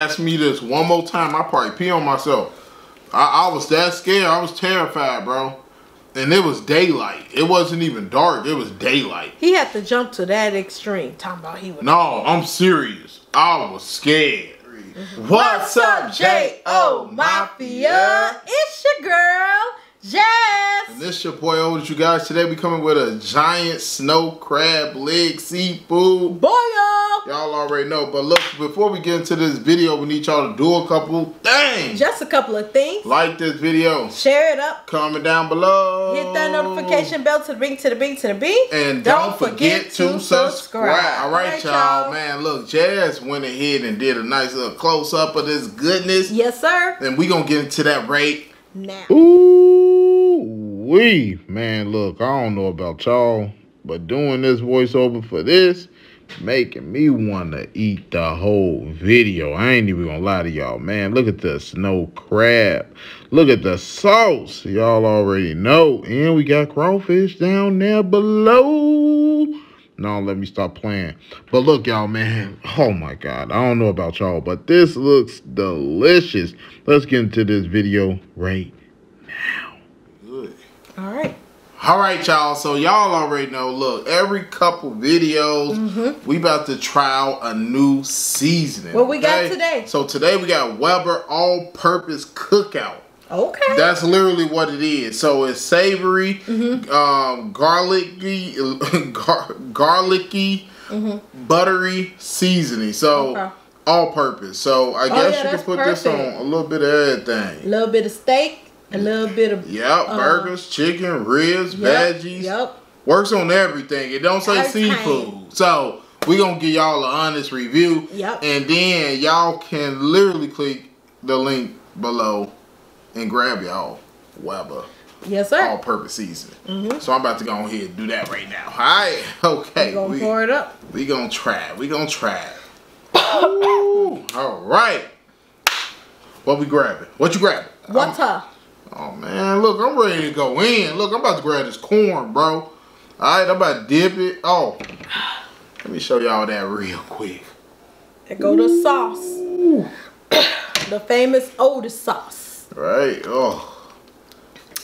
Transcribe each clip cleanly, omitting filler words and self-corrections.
Ask me this one more time, I'll probably pee on myself. I was that scared. I was terrified, bro. And it was daylight. It wasn't even dark. It was daylight. He had to jump to that extreme. Talking about he was... No, I'm serious. I was scared. What's up, J.O. Mafia? It's your girl, Jess. And this your boy, O. You guys, today we coming with a giant snow crab leg seafood. Boyo! Y'all already know. But look, before we get into this video, we need y'all to do a couple things. Just a couple of things. Like this video. Share it up. Comment down below. Hit that notification bell to the bing, to the bing, to the bing. And don't forget to subscribe. Alright, y'all. Man, look, Jazz went ahead and did a nice little close-up of this goodness. Yes, sir. And we gonna get into that right now. Ooh. We, man, look, I don't know about y'all, but doing this voiceover for this making me want to eat the whole video. I ain't even gonna lie to y'all, man. Look at the snow crab. Look at the sauce. Y'all already know. And we got crawfish down there below. No, let me stop playing. But look, y'all, man. Oh, my God. I don't know about y'all, but this looks delicious. Let's get into this video right now. All right, y'all. So y'all already know, look, every couple videos, we about to try out a new seasoning. What we got today? So today we got Weber all-purpose cookout. Okay. That's literally what it is. So it's savory, garlicky, garlicky, buttery seasoning. So... Okay. All purpose. So I guess you can put this on a little bit of everything. A little bit of steak. A little bit of... Yep, burgers, chicken, ribs, veggies. Yep. Works on everything. It don't say seafood. So, we're going to give y'all an honest review. Yep. And then y'all can literally click the link below and grab y'all Weber. Yes, sir. All-purpose season. So, I'm about to go ahead and do that right now. All right. Okay. We're going to pour it up. We're going to try it. We're going to try it. Ooh. All right. What we grabbing? What you grabbing? Water. Oh, man, look, I'm ready to go in. Look, I'm about to grab this corn, bro. All right, I'm about to dip it. Oh, let me show y'all that real quick. There go the sauce. The famous oldest sauce. Right, oh.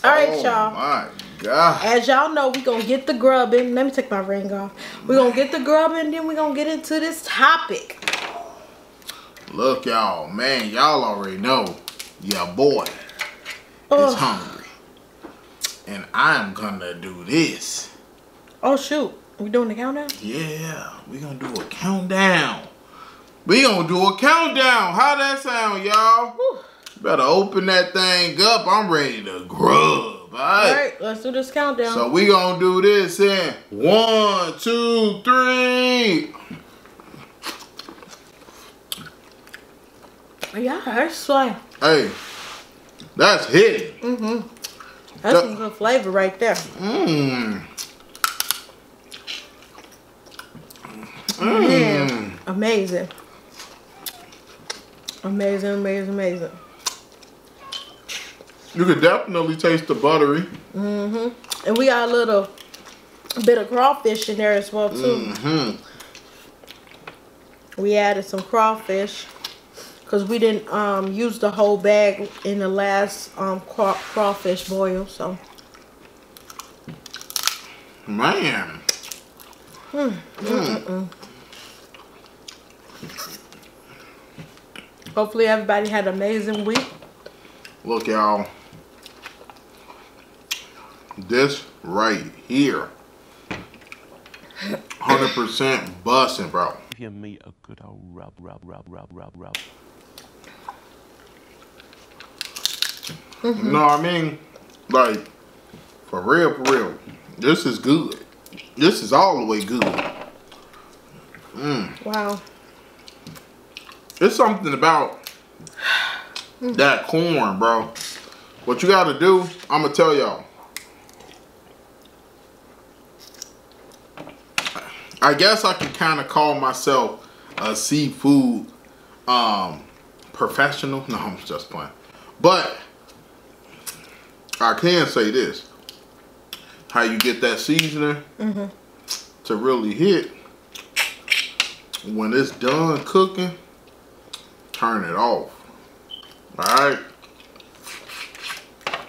All right, y'all. My God. As y'all know, we're going to get the grubbing. Let me take my ring off. We're going to get the grubbing, then we're going to get into this topic. Look, y'all, man, y'all already know. Yeah, boy. Is hungry, and I'm gonna do this. Oh shoot, we doing the countdown? Yeah, we gonna do a countdown. We gonna do a countdown. How that sound, y'all? Better open that thing up. I'm ready to grub. All right, let's do this countdown. So we gonna do this in 1, 2, 3. Yeah, that's why. Hey. That's hitting. That's some good flavor right there. Man, amazing. Amazing, amazing, amazing. You could definitely taste the buttery. And we got a little bit of crawfish in there as well, too. We added some crawfish. Because we didn't use the whole bag in the last crawfish boil, so. Man. Hopefully everybody had an amazing week. Look, y'all. This right here. 100% bussin', bro. Give me a good old rub. No, I mean, like, for real, this is good. This is all the way good. Wow. There's something about that corn, bro. What you gotta do, I'm gonna tell y'all. I guess I can kind of call myself a seafood professional. No, I'm just playing. But I can say this, how you get that seasoning to really hit, when it's done cooking, turn it off. Alright?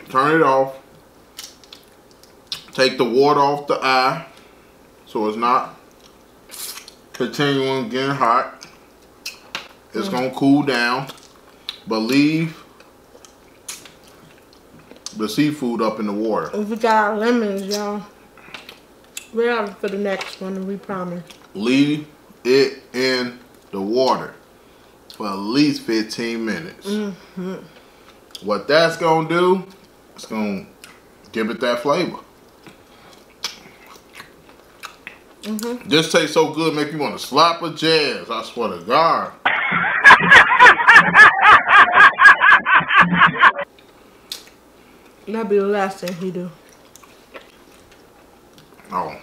Turn it off. Take the water off the eye so it's not continuing getting hot. It's gonna cool down, but leave the seafood up in the water. If we got our lemons, y'all, we have it for the next one, we promise. Leave it in the water for at least 15 minutes. Mm-hmm. What that's gonna do, it's gonna give it that flavor. Mm-hmm. This tastes so good, make you want to slap a jazz. I swear to God. That'll be the last thing he do. Oh,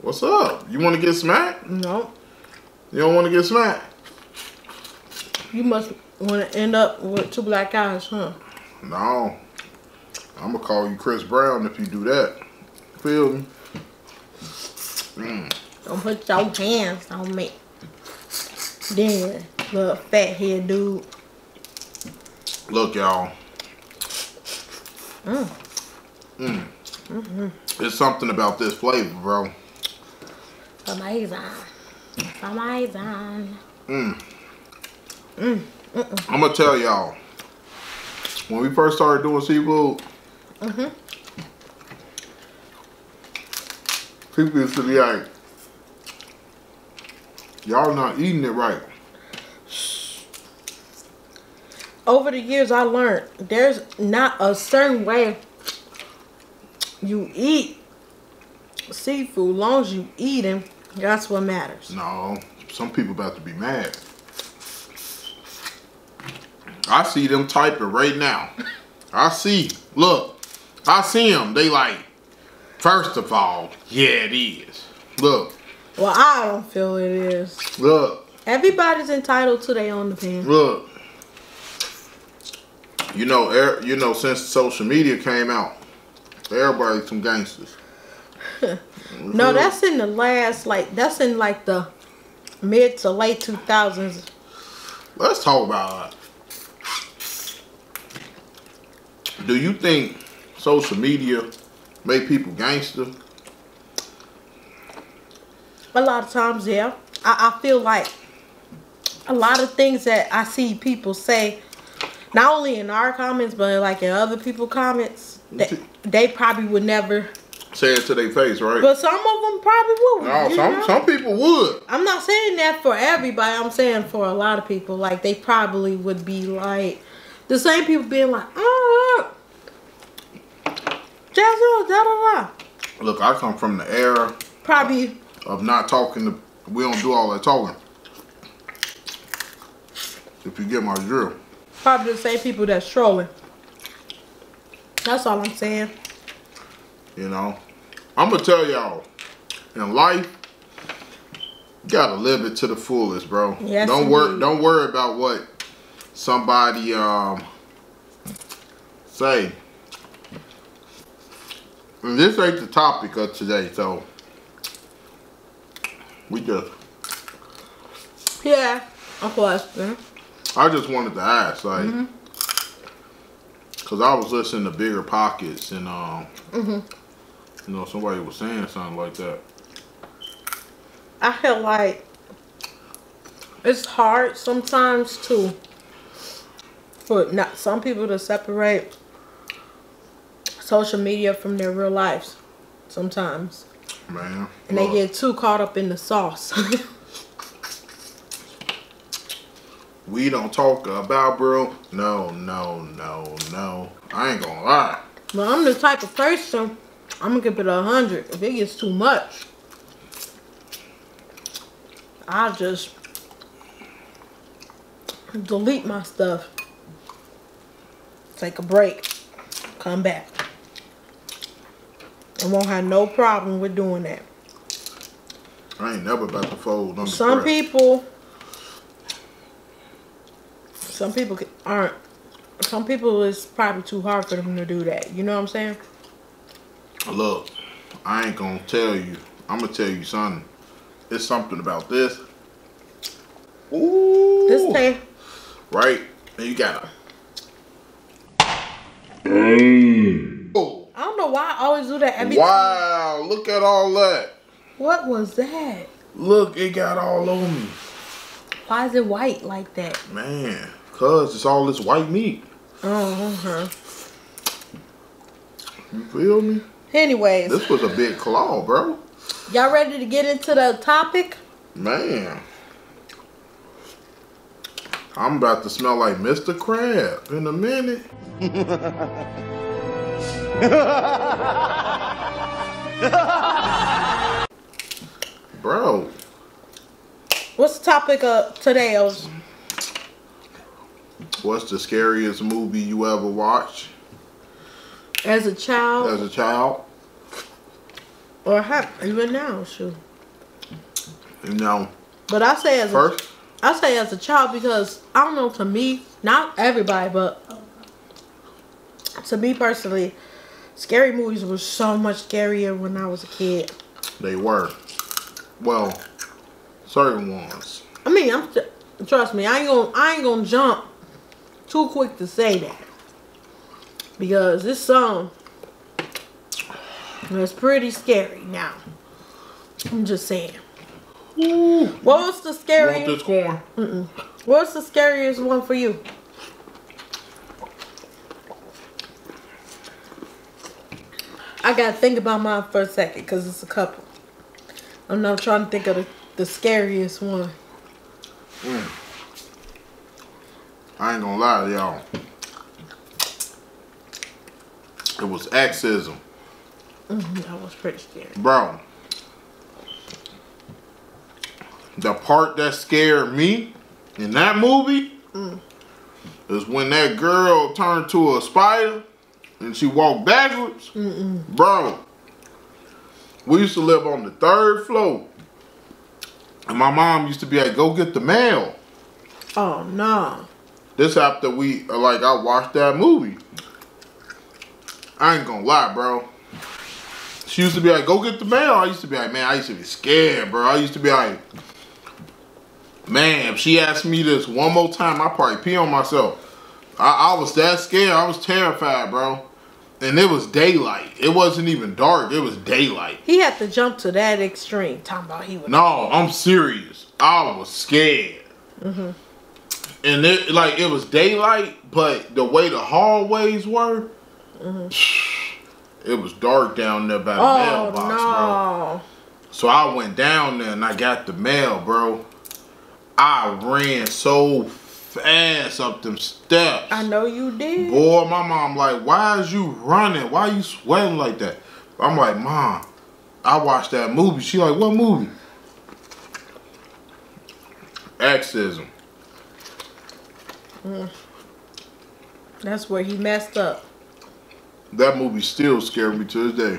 what's up? You want to get smacked? No. You don't want to get smacked? You must want to end up with two black eyes, huh? No. I'm gonna call you Chris Brown if you do that. Feel me? Mm. Don't put your hands on me. Then, little fat head dude. Look, y'all. Mm. Mm. Mm-hmm. There's something about this flavor, bro. Amazing. Amazing. Mm. Mm. Mm-mm. I'm gonna tell y'all. When we first started doing seafood, mm-hmm, people used to be like, y'all not eating it right. Over the years, I learned there's not a certain way you eat seafood. As long as you eat them, that's what matters. No, some people about to be mad. I see them typing right now. I see. Look, I see them. They like, first of all, yeah, it is. Look. Well, I don't feel it is. Look. Everybody's entitled to their own opinion. Look. You know, since social media came out, everybody's some gangsters. No, that's in the last, like, that's in like the mid to late 2000s. Let's talk about it. Do you think social media make people gangster? A lot of times, yeah. I feel like a lot of things that I see people say, not only in our comments, but like in other people's comments, they probably would never say it to their face, right? But some of them probably would. No, some people would. I'm not saying that for everybody. I'm saying for a lot of people. Like, they probably would be like, the same people being like, oh, da-da-da. Look, I come from the era probably of not talking to, we don't do all that talking. If you get my drill. Probably the same people that's trolling. That's all I'm saying. You know, I'm gonna tell y'all, in life, you gotta live it to the fullest, bro. Yes, don't worry about what somebody say. And this ain't the topic of today, so we just. Yeah, of course. I just wanted to ask, like, because I was listening to Bigger Pockets, and you know, somebody was saying something like that. I feel like it's hard sometimes to, for not some people to separate social media from their real lives. Sometimes, man, and they get too caught up in the sauce. We don't talk about, bro. No, no, no, no. I ain't gonna lie. But I'm the type of person, I'm gonna give it 100. If it gets too much, I just delete my stuff. Take a break. Come back. I won't have no problem with doing that. I ain't never about to fold under some pressure. People... Some people aren't. Some people, it's probably too hard for them to do that. You know what I'm saying? Look, I ain't gonna tell you. I'm gonna tell you something. It's something about this. Ooh. This thing. right? And you gotta. Oh. I don't know why I always do that every time. Wow, look at all that. What was that? Look, it got all over me. Why is it white like that? Man, cause it's all this white meat. Oh, okay. You feel me? Anyways. This was a big claw, bro. Y'all ready to get into the topic? Man. I'm about to smell like Mr. Crab in a minute. Bro. What's the topic of today, Oz? What's the scariest movie you ever watched? As a child? As a child. Or even now, sure. You know. But I say as first? I say as a child because, I don't know, to me, not everybody, but to me personally, scary movies were so much scarier when I was a kid. They were. Well, certain ones. I mean, trust me, I ain't gonna jump too quick to say that. Because this song is pretty scary now. I'm just saying. Ooh, what's the scariest? Want this corn? Mm-mm. What's the scariest one for you? I gotta think about mine for a second because it's a couple. I'm not trying to think of the scariest one. Mm. I ain't gonna lie to y'all. It was Exorcism. Mm-hmm, that was pretty scary. Bro. The part that scared me in that movie is when that girl turned to a spider and she walked backwards. Mm-mm. Bro, we used to live on the 3rd floor. And my mom used to be like, go get the mail. Oh, no. This after I watched that movie. I ain't gonna lie, bro. She used to be like, go get the mail. I used to be like, man, I used to be scared, bro. I used to be like... Man, if she asked me this one more time, I'd probably pee on myself. I was that scared. I was terrified, bro. And it was daylight. It wasn't even dark. It was daylight. He had to jump to that extreme. Talking about he was... No, I'm serious. I was scared. Mm-hmm. And it was daylight, but the way the hallways were, it was dark down there by the mailbox, bro. So I went down there and I got the mail, bro. I ran so fast up them steps. I know you did. Boy, my mom like, why is you running? Why are you sweating like that? I'm like, Mom, I watched that movie. She like, what movie? Exorcism. Mm. That's where he messed up. That movie still scared me to this day.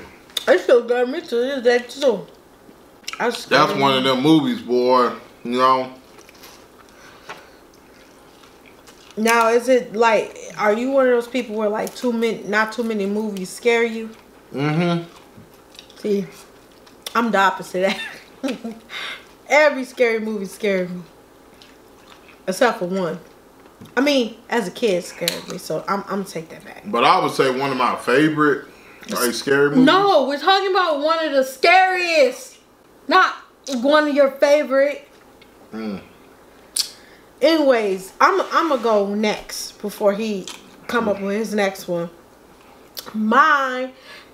It still scared me to this day too. That's one of them movies, boy. You know. Now, is it like, are you one of those people where like not too many movies scare you? Mm-hmm. See, I'm the opposite of that. Every scary movie scared me. Except for one. I mean, as a kid it scared me, so I'm gonna take that back. But I would say one of my favorite like scary movies. No, we're talking about one of the scariest. Not one of your favorite. Mm. Anyways, I'm gonna go next before he come up with his next one. The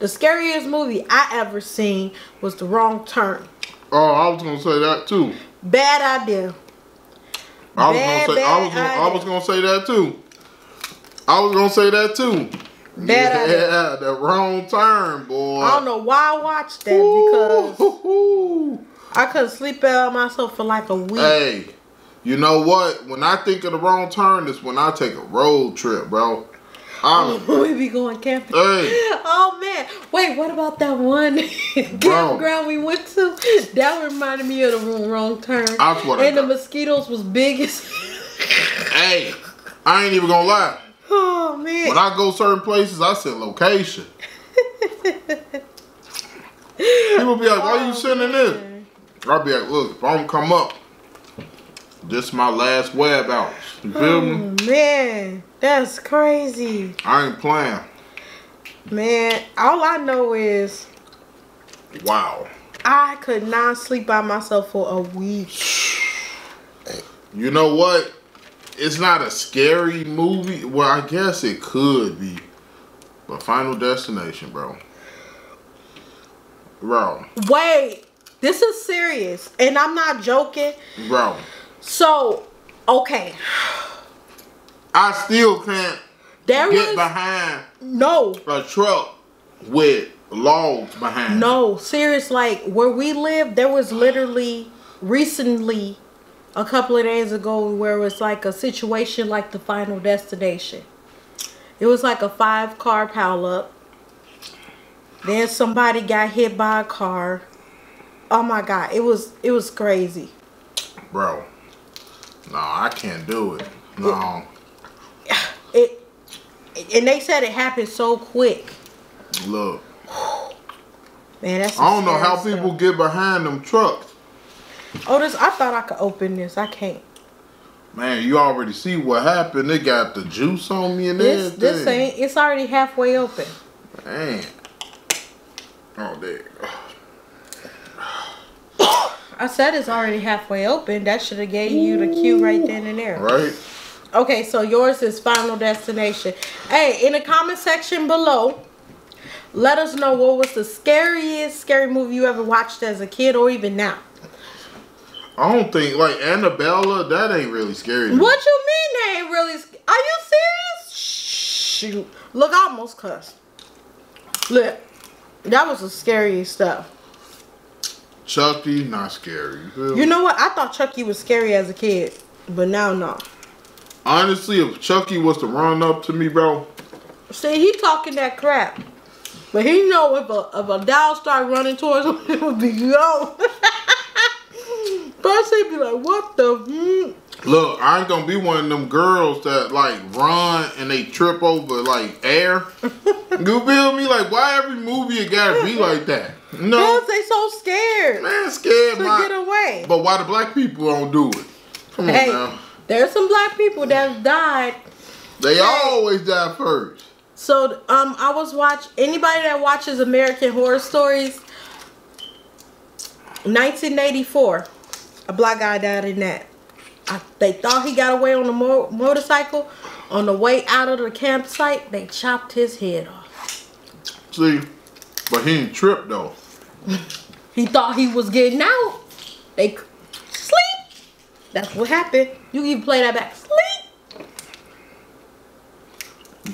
scariest movie I ever seen was The Wrong Turn. Oh, I was gonna say that too. Bad idea. I was gonna say that too. Bad idea. The Wrong Turn, boy. I don't know why I watched that because I couldn't sleep out myself for like a week. Hey. You know what? When I think of The Wrong Turn, it's when I take a road trip, bro. We be going camping. Hey. Oh, man. Wait, what about that one campground we went to? That reminded me of The Wrong Turn. I swear to God. The mosquitoes was big as... Hey, I ain't even gonna lie. Oh, man. When I go certain places, I set location. People be like, why are you sending this? I'll be like, look, if I don't come up, This my last web out. You feel me? Man, that's crazy. I ain't playing. Man, all I know is, wow, I could not sleep by myself for a week. You know what? It's not a scary movie. Well, I guess it could be. But Final Destination, bro. Bro. Wait. This is serious. And I'm not joking. Bro. So, okay. I still can't get behind a truck with logs behind. No, serious. Like, where we live, there was literally recently a couple of days ago where it was like a situation like the Final Destination. It was like a 5-car pileup. Then somebody got hit by a car. Oh my God, it was crazy. Bro, no, I can't do it. No. And they said it happened so quick. Look. Man, that's I don't know how people get behind them trucks. Oh, this! I thought I could open this. I can't. Man, you already see what happened. It got the juice on me and everything. This ain't. It's already halfway open. Man. Oh, there. I said it's already halfway open. That should have gave you the cue right then and there. Right. Okay, so yours is Final Destination. Hey, in the comment section below, let us know what was the scariest scary movie you ever watched as a kid or even now. I don't think, like, Annabella, that ain't really scary. What you mean that ain't really scary? Are you serious? Shoot. Look, I almost cussed. Look, that was the scariest stuff. Chucky, not scary. You know what? I thought Chucky was scary as a kid, but now, no. Honestly, if Chucky was to run up to me, bro. See, he talking that crap. But he know if a dog start running towards him, it would be yo. First they'd be like, what the? Look, I ain't gonna be one of them girls that like run and they trip over like air. You feel me? Like, why every movie it gotta be like that? No. Because they so scared. Man, scared to get away. But why the black people don't do it? Come on now. There's some black people that died. They always die first. So, I was anybody that watches American Horror Stories, 1984. A black guy died in that. They thought he got away on a motorcycle. On the way out of the campsite, they chopped his head off. See, but he didn't trip though. He thought he was getting out. They sleep. That's what happened. You can even play that back. Sleep.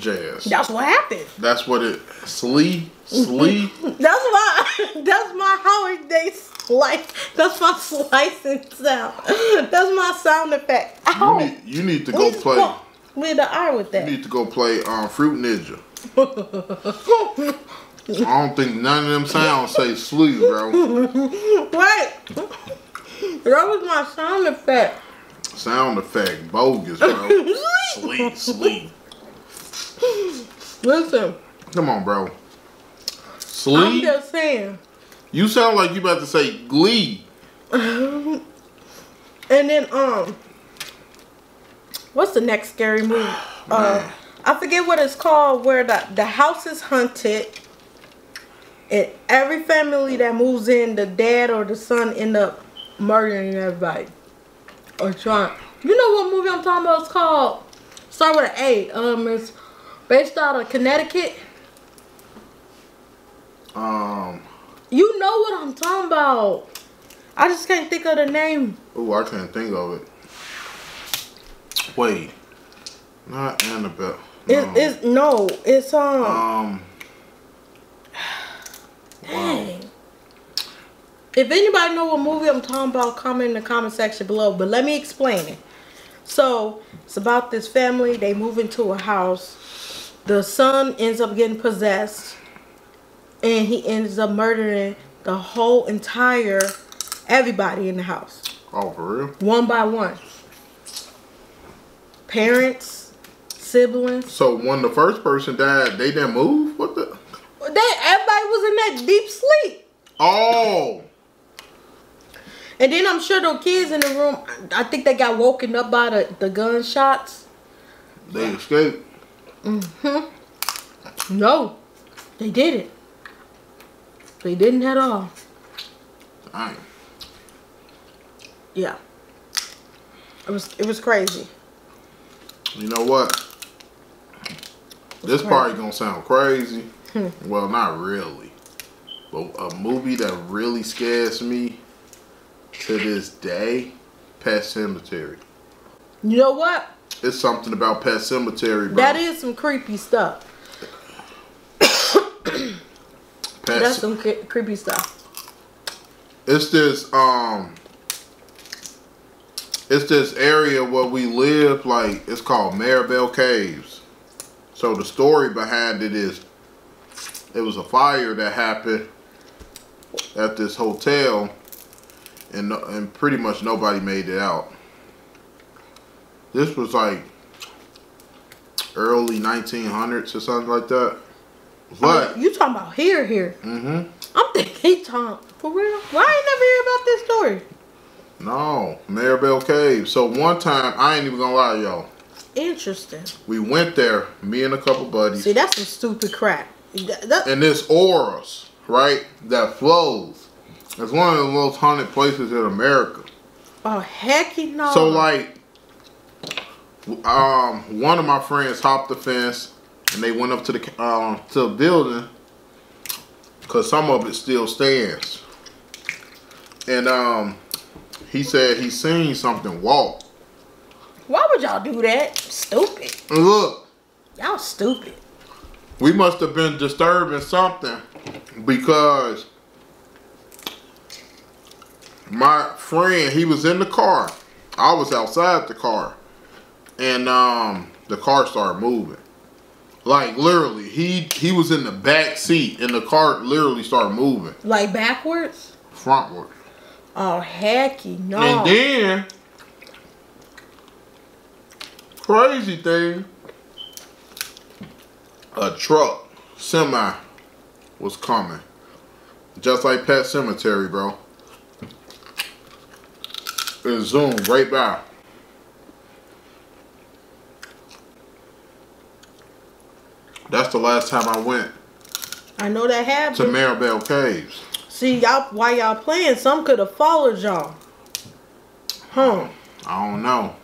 Jazz. That's what happened. That's what it. Sleep. Sleep. That's my Howard Days. Life. That's my slicing sound. That's my sound effect. Ow. You need to go play with the R with that. You need to go play Fruit Ninja. I don't think none of them sounds say sleep, bro. Right. That was my sound effect. Sound effect. Bogus, bro. Sleep, sleep. Listen. Come on, bro. Sleep. I'm just saying. You sound like you about to say Glee. And then, what's the next scary movie? I forget what it's called, where the house is haunted. And every family that moves in, the dad or the son end up murdering everybody. Or trying. You know what movie I'm talking about? It's called, start with an A. It's based out of Connecticut. You know what I'm talking about. I just can't think of the name. Oh, I can't think of it. Wait. Not Annabelle. No. Dang. Wow. If anybody know what movie I'm talking about, comment in the comment section below. But let me explain it. So, it's about this family. They move into a house. The son ends up getting possessed. And he ends up murdering the whole entire, everybody in the house. Oh, for real? One by one. Parents, siblings. So when the first person died, they didn't move? What the? Everybody was in that deep sleep. Oh. And then I'm sure those kids in the room, I think they got woken up by the gunshots. They escaped. Mm-hmm. No, they didn't. They didn't at all. Dang. Yeah. It was crazy. You know what? This probably gonna sound crazy. Well, not really. But a movie that really scares me to this day, Pet Sematary. You know what? It's something about Pet Sematary, bro. That is some creepy stuff. That's some creepy stuff. It's this area where we live, like, it's called Maribel Caves. So the story behind it is, it was a fire that happened at this hotel, and pretty much nobody made it out. This was like early 1900s or something like that. But I mean, you talking about here? Mm-hmm. I'm thinking, Tom, for real? Why I ain't never hear about this story? No, Maribel Caves. So one time, I ain't even gonna lie to y'all. Interesting. We went there, me and a couple buddies. See, that's some stupid crap. And this auras, right, that flows. It's one of the most haunted places in America. Oh, heck no. So, like, one of my friends hopped the fence, and they went up to the building, because some of it still stands. And he said he seen something walk. Why would y'all do that? Stupid. And look. Y'all stupid. We must have been disturbing something, because my friend, he was in the car. I was outside the car. And the car started moving. Like, literally, he was in the back seat, and the car literally started moving. Like backwards? Frontward. Oh, hecky no. And then, crazy thing, a truck, semi, was coming. Just like Pet Sematary, bro. It zoomed right by. That's the last time I went. I know that happened. To Maribel Caves. See, y'all, while y'all playing, some could have followed y'all. Huh. I don't know.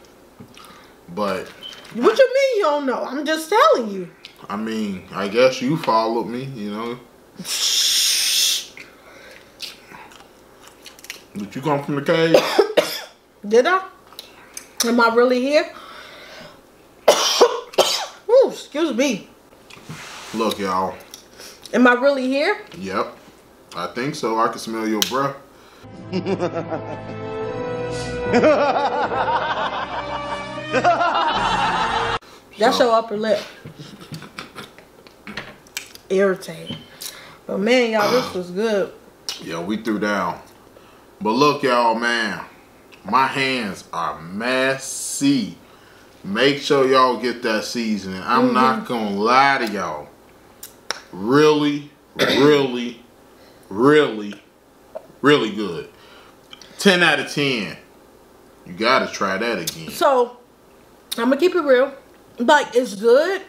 But. What you mean you don't know? I'm just telling you. I mean, I guess you followed me, you know. Did you come from the cave? Did I? Am I really here? Ooh, excuse me. Look, y'all. Am I really here? Yep. I think so. I can smell your breath. That's your upper lip. Irritating. But man, y'all, this was good. Yeah, we threw down. But look, y'all, man, my hands are messy. Make sure y'all get that seasoning. I'm not gonna lie to y'all. Really, really, really, really good. 10 out of 10. You gotta try that again. So, I'm gonna keep it real. Like, it's good.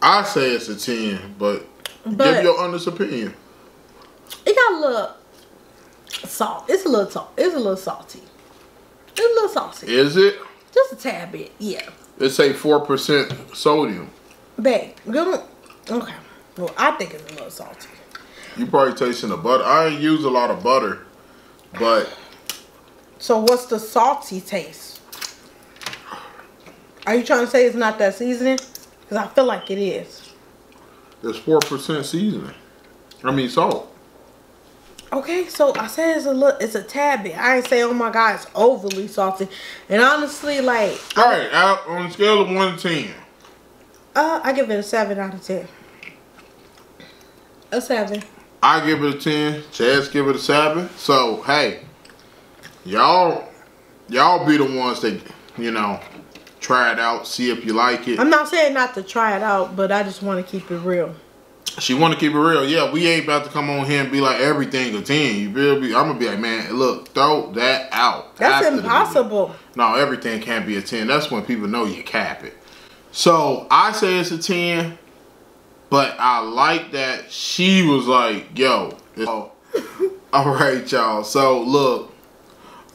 I say it's a 10, but give your honest opinion. It got a little salt. It's a little salt. It's a little salty. It's a little salty. Is it? Just a tad bit, yeah. It's a 4% sodium. Babe, good. Okay. Well, I think it's a little salty. You probably tasting the butter. I ain't use a lot of butter, but. So what's the salty taste? Are you trying to say it's not that seasoning? Because I feel like it is. It's 4% seasoning. I mean salt. Okay, so I said it's a tad bit. I ain't say, oh my God, it's overly salty. And honestly, like. Alright, on a scale of 1 to 10. I give it a 7 out of 10. A 7. I give it a 10. Chaz give it a 7. So, hey. Y'all be the ones that, you know. Try it out, see if you like it. I'm not saying not to try it out, but I just want to keep it real. She want to keep it real. Yeah, we ain't about to come on here and be like everything a 10. You feel me? I'm going to be like, man, look, throw that out. That's impossible. No, everything can't be a 10. That's when people know you cap it. So I say it's a 10, but I like that she was like, yo. All right, y'all. So look,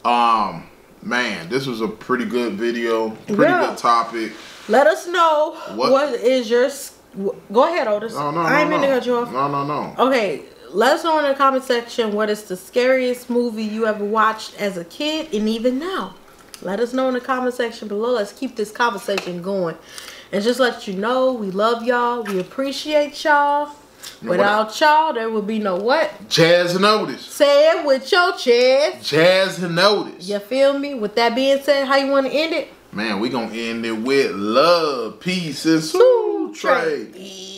man, this was a pretty good video. Pretty good topic. Let us know what is your... Go ahead, Otis. No, no, I ain't meant to cut you off. No, no, no. Okay, let us know in the comment section what is the scariest movie you ever watched as a kid and even now. Let us know in the comment section below. Let's keep this conversation going. And just let you know, we love y'all. We appreciate y'all. Without y'all, there would be no what? Jazz and Otis. Say it with your chest. Jazz and Otis. You feel me? With that being said, how you want to end it? Man, we gonna end it with love, peace, and soul. Trade.